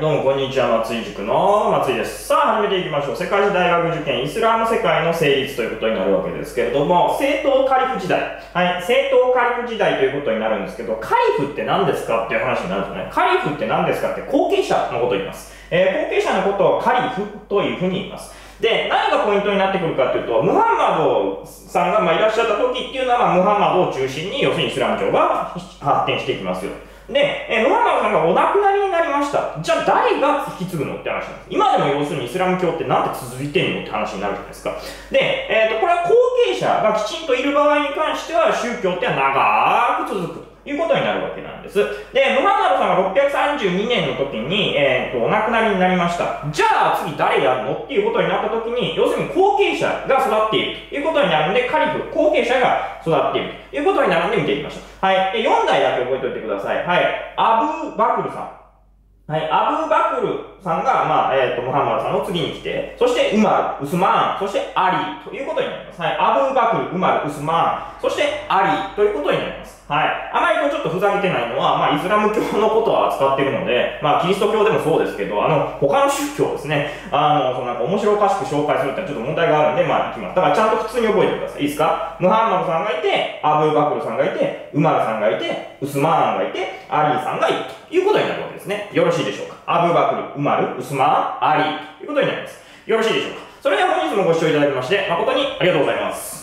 はい、どうもこんにちは、松井塾の松井です。さあ、始めていきましょう。世界史大学受験、イスラーム世界の成立ということになるわけですけれども、正統カリフ時代。はい、正統カリフ時代ということになるんですけど、カリフって何ですかっていう話になるんですね。カリフって何ですかって後継者のことを言います。後継者のことをカリフというふうに言います。で、何がポイントになってくるかというと、ムハンマドさんがいらっしゃった時っていうのは、ムハンマドを中心に、要するにイスラム教が発展していきますよ。で、ムハンマドさんがお亡くなりになりました。じゃあ誰が引き継ぐのって話なんです。今でも要するにイスラム教ってなんで続いてんのって話になるじゃないですか。で、これは後継者がきちんといる場合に関しては宗教って長く続くということになるわけなんです。で、ムハンマドさんが632年の時に、お亡くなりになりました。じゃあ次誰やるのっていうことになった時に、要するに後継者が育っているということになるんで、カリフ、後継者が育っているということになるんで見ていきましょう。はい。4代だけ覚えておいてください。はい。アブ・バクルさん。はい。アブ・バクルさんが、ムハンマドさんの次に来て、そして、ウマル、ウスマーン、そして、アリーということになります。はい。アブ・バクル、ウマル、ウスマーン、そして、アリーということになります。はい。あまりちょっとふざけてないのは、イスラム教のことは扱ってるので、キリスト教でもそうですけど、他の宗教ですね、なんか面白おかしく紹介するってのはちょっと問題があるんで、いきます。だからちゃんと普通に覚えてください。いいですか？ムハンマドさんがいて、アブ・バクルさんがいて、ウマルさんがいて、ウスマーンがいて、アリーさんがいるということになるわけですね。よろしいでしょうか？アブ・バクル、ウマル、ウスマーン、アリーということになります。よろしいでしょうか？それでは本日もご視聴いただきまして、誠にありがとうございます。